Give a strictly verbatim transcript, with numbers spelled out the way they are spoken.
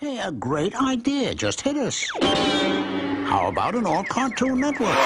Hey, a great idea just hit us. How about an all Cartoon Network?